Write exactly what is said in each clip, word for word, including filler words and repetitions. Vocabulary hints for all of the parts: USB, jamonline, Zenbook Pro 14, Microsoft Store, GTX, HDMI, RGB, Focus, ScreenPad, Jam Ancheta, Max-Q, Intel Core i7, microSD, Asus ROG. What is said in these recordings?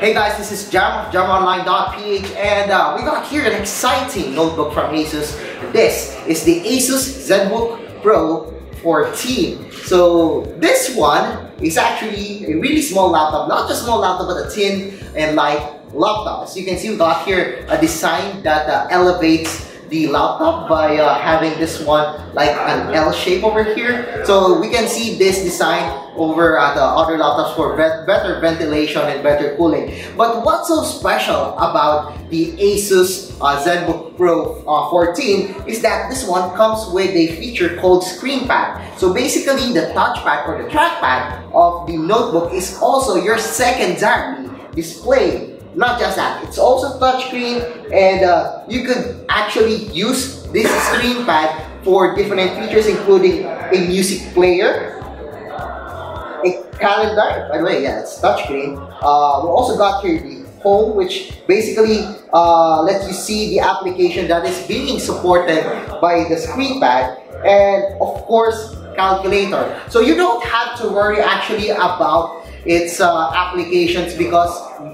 Hey guys, this is Jam of jamonline dot p h, and uh, we got here an exciting notebook from Asus. This is the Asus Zenbook Pro fourteen. So this one is actually a really small laptop, not just small laptop, but a thin and light laptop. As you can see, we got here a design that uh, elevates the laptop by uh, having this one like an L shape over here. So we can see this design over at the other laptops for better ventilation and better cooling. But what's so special about the Asus uh, Zenbook Pro uh, fourteen is that this one comes with a feature called ScreenPad. So basically, the touchpad or the trackpad of the notebook is also your secondary display. Not just that, it's also touchscreen, and uh, you could actually use this ScreenPad for different features, including a music player, a calendar. By the way, yeah, it's touchscreen. Uh, we also got here the home, which basically uh, lets you see the application that is being supported by the ScreenPad, and of course, calculator. So you don't have to worry actually about its uh, applications, because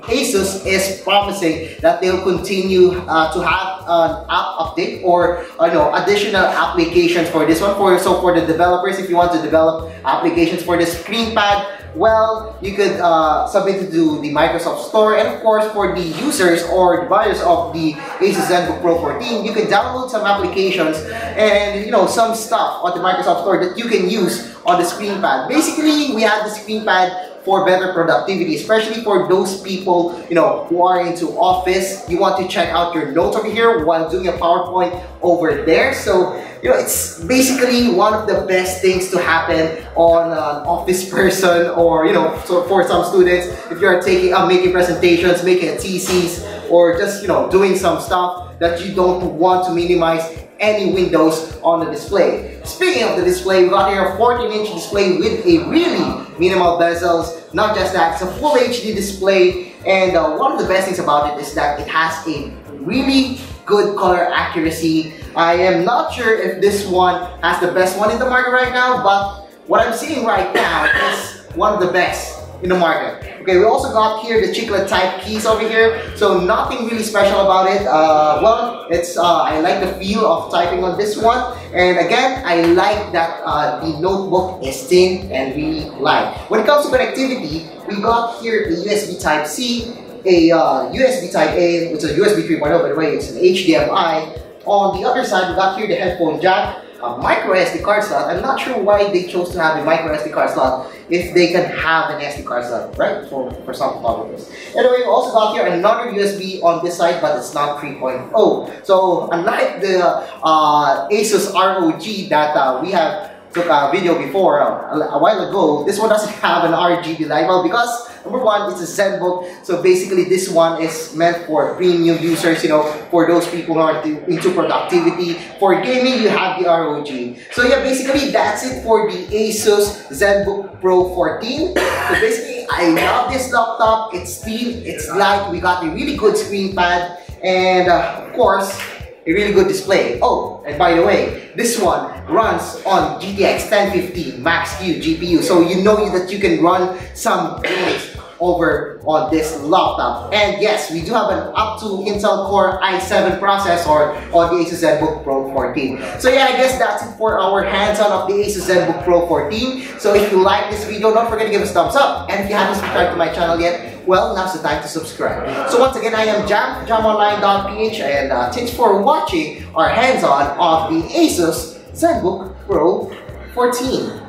Asus is promising that they'll continue uh, to have an app update or uh, no, additional applications for this one. For, so for the developers, if you want to develop applications for the ScreenPad, well, you could uh, submit it to the Microsoft Store. And of course, for the users or the buyers of the Asus Zenbook Pro fourteen, you can download some applications and you know some stuff on the Microsoft Store that you can use on the ScreenPad. Basically, we have the ScreenPad for better productivity, especially for those people, you know, who are into office. You want to check out your notes over here while doing a PowerPoint over there. So, you know, it's basically one of the best things to happen on an office person, or, you know, so for some students, if you're taking, uh, making presentations, making theses, or just, you know, doing some stuff that you don't want to minimize any windows on the display. Speaking of the display, we got here a fourteen inch display with a really minimal bezels. Not just that, it's a full H D display, and uh, one of the best things about it is that it has a really good color accuracy. I am not sure if this one has the best one in the market right now, but what I'm seeing right now is one of the best in the market. Okay, we also got here the chiclet type keys over here, so nothing really special about it. Uh, well, it's uh, I like the feel of typing on this one, and again, I like that uh, the notebook is thin and really light. When it comes to connectivity, we got here a U S B type C, a uh, U S B type A, which is a U S B three point oh, by the way, it's an H D M I. On the other side, we got here the headphone jack, a micro S D card slot. I'm not sure why they chose to have a micro S D card slot if they can have an S D card slot, right? For, for some photographers. Anyway, we also got here another U S B on this side, but it's not three point oh. So unlike the uh, Asus R O G that uh, we have took a video before uh, a while ago, this one doesn't have an R G B light bulb because number one, it's a Zenbook. So basically, this one is meant for premium users, you know, for those people who are into productivity. For gaming, you have the R O G. So yeah, basically, that's it for the Asus Zenbook Pro fourteen. So basically, I love this laptop. It's thin, it's light. We got a really good ScreenPad, and uh, of course, a really good display. Oh, and by the way, this one runs on G T X ten fifty Max-Q G P U, so you know that you can run some games over on this laptop. And yes, we do have an up to Intel Core i seven processor on the Asus Zenbook Pro fourteen. So yeah, I guess that's it for our hands-on of the Asus Zenbook Pro fourteen. So if you like this video, don't forget to give us a thumbs up. And if you haven't subscribed to my channel yet, well, now's the time to subscribe. So once again, I am Jam, jamonline dot p h, and uh, thanks for watching our hands-on of the Asus ZenBook Pro fourteen.